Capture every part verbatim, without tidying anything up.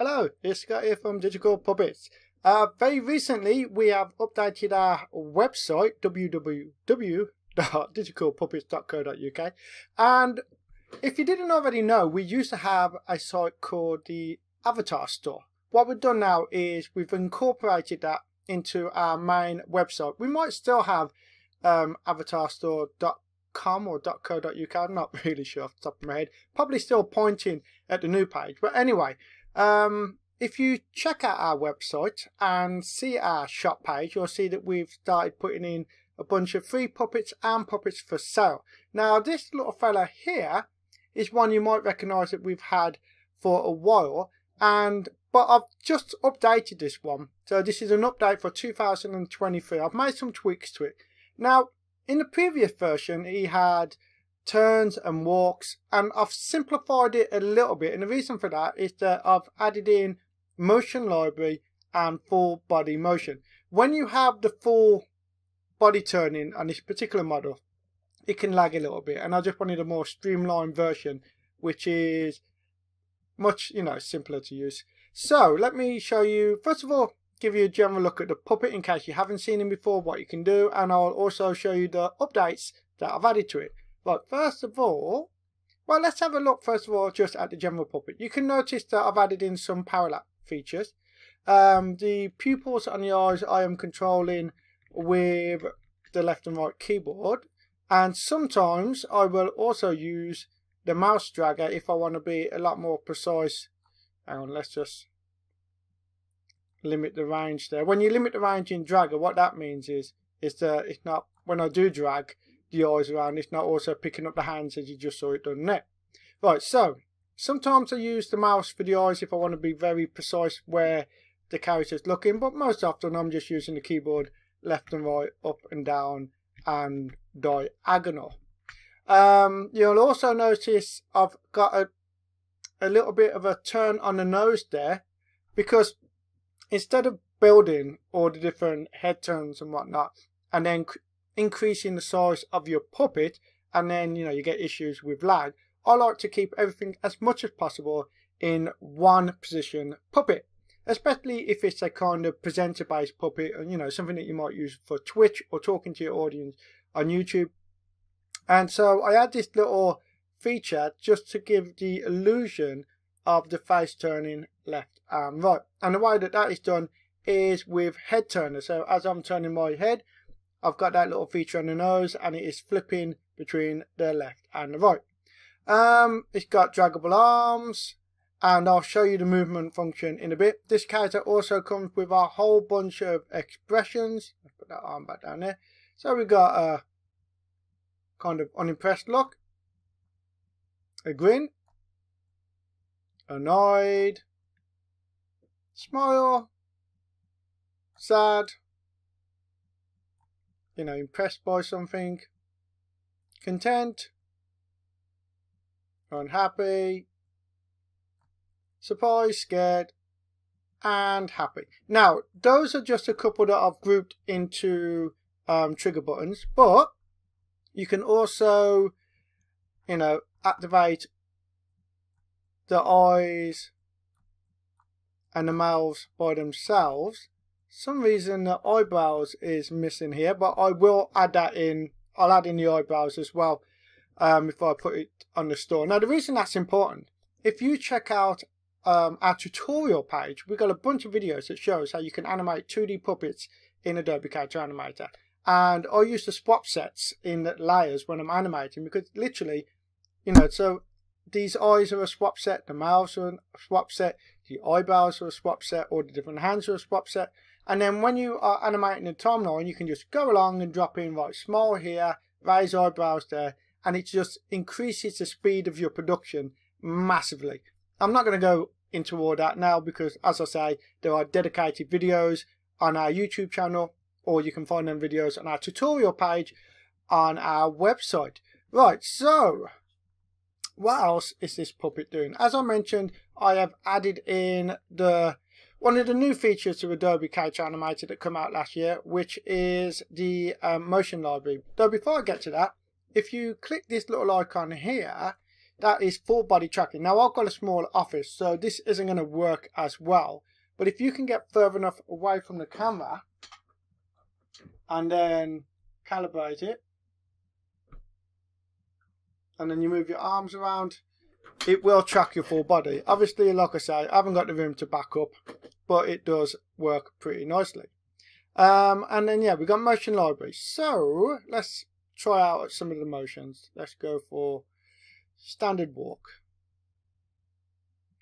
Hello, it's Scott here from Digital Puppets. Uh, very recently we have updated our website w w w dot digital puppets dot co dot u k, and if you didn't already know, we used to have a site called the Avatar Store. What we've done now is we've incorporated that into our main website. We might still have um, avatar store dot com or dot co dot u k, I'm not really sure off the top of my head, probably still pointing at the new page, but anyway. Um, if you check out our website and see our shop page, you'll see that we've started putting in a bunch of free puppets and puppets for sale. Now this little fella here is one you might recognise that we've had for a while, and but I've just updated this one. So this is an update for two thousand twenty-three. I've made some tweaks to it. Now in the previous version he had turns and walks, and I've simplified it a little bit, and the reason for that is that I've added in motion library and full body motion. When you have the full body turning on this particular model, it can lag a little bit, and I just wanted a more streamlined version which is much, you know, simpler to use. So let me show you, first of all, give you a general look at the puppet in case you haven't seen him before, what you can do, and I'll also show you the updates that I've added to it. But first of all, well, let's have a look first of all just at the general puppet. You can notice that I've added in some parallax features. Um, the pupils on the eyes I am controlling with the left and right keyboard, and sometimes I will also use the mouse dragger if I want to be a lot more precise. Hang on, let's just limit the range there. When you limit the range in dragger, what that means is is that it's not, when I do drag the eyes around, it's not also picking up the hands as you just saw it done there. Right, so sometimes I use the mouse for the eyes if I want to be very precise where the character's looking, but most often I'm just using the keyboard left and right, up and down, and diagonal. Um, you'll also notice I've got a, a little bit of a turn on the nose there, because instead of building all the different head turns and whatnot, and then increasing the size of your puppet, and then, you know, you get issues with lag, I like to keep everything as much as possible in one position puppet, especially if it's a kind of presenter based puppet, and, you know, something that you might use for Twitch or talking to your audience on YouTube. And so I add this little feature just to give the illusion of the face turning left and right, and the way that that is done is with head turner. So as I'm turning my head, I've got that little feature on the nose, and it is flipping between the left and the right. Um, it's got draggable arms, and I'll show you the movement function in a bit. This character also comes with a whole bunch of expressions. Let's put that arm back down there. So we've got a kind of unimpressed look, a grin, annoyed, smile, sad, you know, impressed by something, content, unhappy, surprised, scared, and happy. Now, those are just a couple that I've grouped into um, trigger buttons, but you can also, you know, activate the eyes and the mouths by themselves. Some reason the eyebrows is missing here, but I will add that in. I'll add in the eyebrows as well um, before I put it on the store. Now the reason that's important, if you check out um, our tutorial page, we've got a bunch of videos that shows how you can animate two D puppets in Adobe Character Animator, and I use the swap sets in layers when I'm animating, because literally, you know, so these eyes are a swap set, the mouths are a swap set, the eyebrows are a swap set, all the different hands are a swap set. And then when you are animating the timeline, you can just go along and drop in, right, smile here, raise eyebrows there, and it just increases the speed of your production massively. I'm not going to go into all that now because, as I say, there are dedicated videos on our YouTube channel, or you can find them videos on our tutorial page on our website. Right, so what else is this puppet doing? As I mentioned, I have added in the one of the new features to Adobe Character Animator that come out last year, which is the um, motion library. Though before I get to that, if you click this little icon here, That is full body tracking. Now I've got a small office, so this isn't going to work as well. But if you can get further enough away from the camera and then calibrate it, and then you move your arms around, it will track your full body. Obviously, like I say, I haven't got the room to back up, but it does work pretty nicely. Um, and then, yeah, we've got motion library. So let's try out some of the motions. Let's go for standard walk.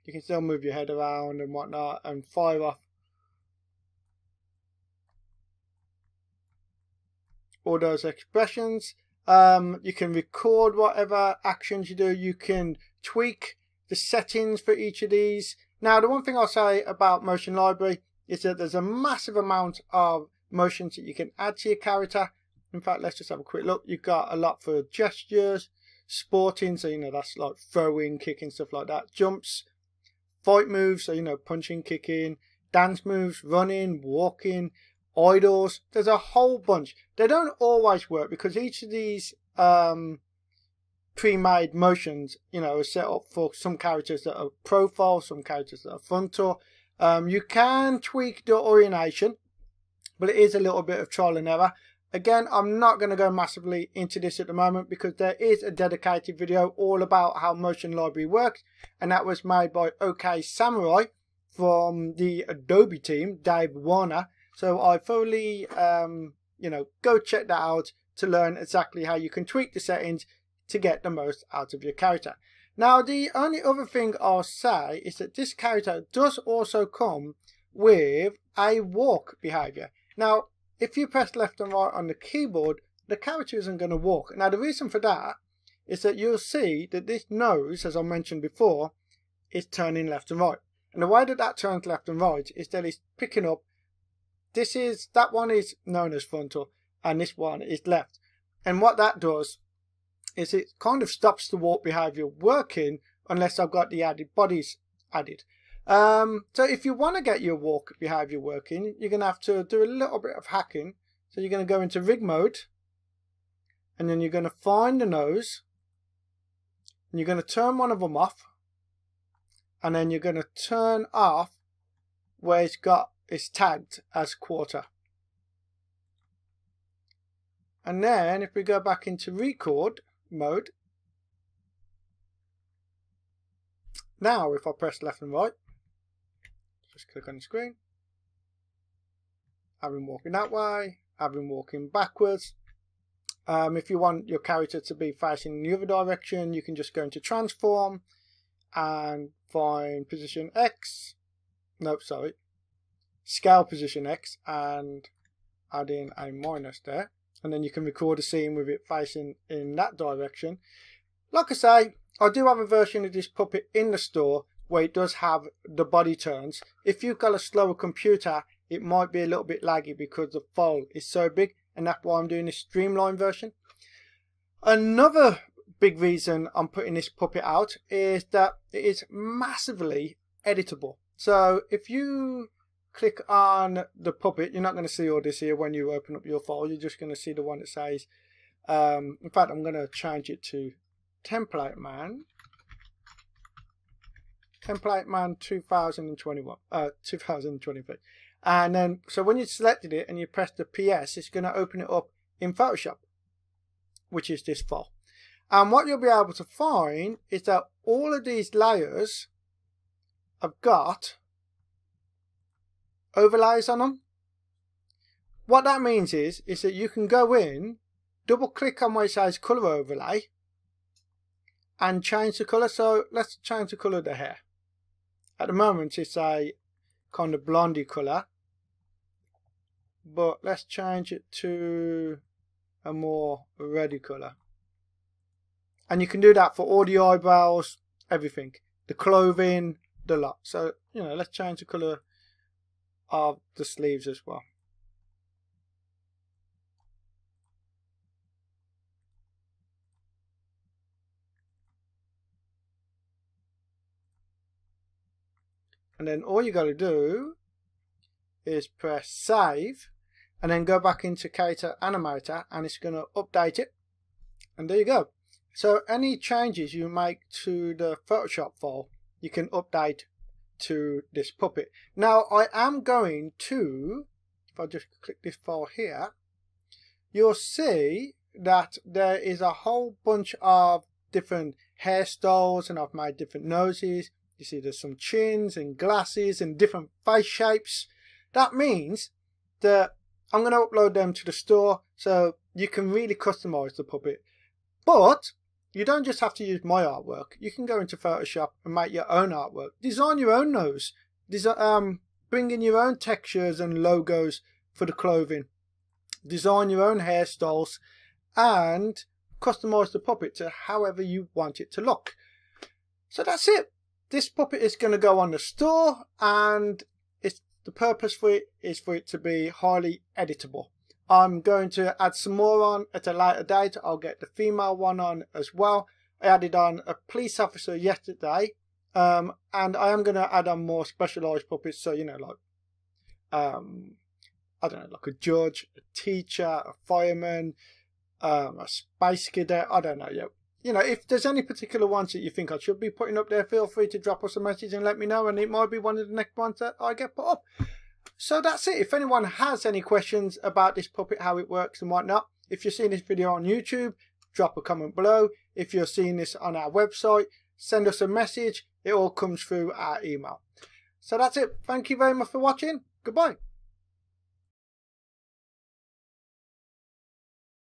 You can still move your head around and whatnot, and fire off all those expressions. Um, you can record whatever actions you do. You can tweak the settings for each of these. Now, the one thing I'll say about motion library is that there's a massive amount of motions that you can add to your character. In fact, let's just have a quick look. You've got a lot for gestures, sporting, so you know that's like throwing, kicking, stuff like that. Jumps, fight moves, so you know punching, kicking, dance moves, running, walking, idols. There's a whole bunch. They don't always work because each of these um, pre-made motions, you know, are set up for some characters that are profile, some characters that are frontal. Um, you can tweak the orientation, but it is a little bit of trial and error. Again, I'm not going to go massively into this at the moment because there is a dedicated video all about how motion library works, and that was made by OK Samurai from the Adobe team, Dave Wana. So I thoroughly, um, you know, go check that out to learn exactly how you can tweak the settings to get the most out of your character. Now, the only other thing I'll say is that this character does also come with a walk behavior. Now, if you press left and right on the keyboard, the character isn't going to walk. Now, the reason for that is that you'll see that this nose, as I mentioned before, is turning left and right. And the way that that turns left and right is that it's picking up. This is, that one is known as frontal and this one is left. And what that does is it kind of stops the walk behavior working unless I've got the added bodies added. Um, so if you want to get your walk behavior working, you're going to have to do a little bit of hacking. So you're going to go into rig mode and then you're going to find the nose and you're going to turn one of them off and then you're going to turn off where it's got is tagged as quarter. And then if we go back into record mode, now if I press left and right, just click on the screen, have him walking that way, have him walking backwards. Um, if you want your character to be facing in the other direction, you can just go into transform and find position X, nope sorry scale position X, and add in a minus there, and then you can record a scene with it facing in that direction. Like I say, I do have a version of this puppet in the store where it does have the body turns. If you've got a slower computer, it might be a little bit laggy because the file is so big, and that's why I'm doing this streamlined version. Another big reason I'm putting this puppet out is that it is massively editable. So if you click on the puppet, you're not going to see all this here when you open up your file. You're just going to see the one that says, um, in fact, I'm going to change it to Template Man. Template Man two thousand twenty-one, uh, two thousand twenty-three. And then, so when you selected it and you press the P S, it's going to open it up in Photoshop, which is this file. And what you'll be able to find is that all of these layers have got overlays on them. What that means is is that you can go in, double click on where it says color overlay and change the color. So let's change the color of the hair. At the moment it's a kind of blondie color, but let's change it to a more reddy color. And you can do that for all the eyebrows, everything, the clothing, the lot. So, you know, let's change the color of the sleeves as well. And then all you got to do is press save and then go back into Character Animator and it's going to update it. And there you go. So any changes you make to the Photoshop file, you can update to this puppet. Now I am going to, if I just click this file here, you'll see that there is a whole bunch of different hairstyles, and I've made different noses. You see there's some chins and glasses and different face shapes. That means that I'm going to upload them to the store, so you can really customize the puppet. But you don't just have to use my artwork. You can go into Photoshop and make your own artwork. Design your own nose. Desi um, bring in your own textures and logos for the clothing. Design your own hairstyles and customize the puppet to however you want it to look. So that's it. This puppet is going to go on the store, and it's the purpose for it is for it to be highly editable. I'm going to add some more on at a later date. I'll get the female one on as well. I added on a police officer yesterday, um, and I am going to add on more specialised puppets. So, you know, like, um, I don't know, like a judge, a teacher, a fireman, um, a space cadet. I don't know yet. You know, if there's any particular ones that you think I should be putting up there, feel free to drop us a message and let me know, and it might be one of the next ones that I get put up. So that's it. If anyone has any questions about this puppet, how it works and whatnot, if you're seeing this video on YouTube, drop a comment below. If you're seeing this on our website, send us a message. It all comes through our email. So that's it. Thank you very much for watching. Goodbye.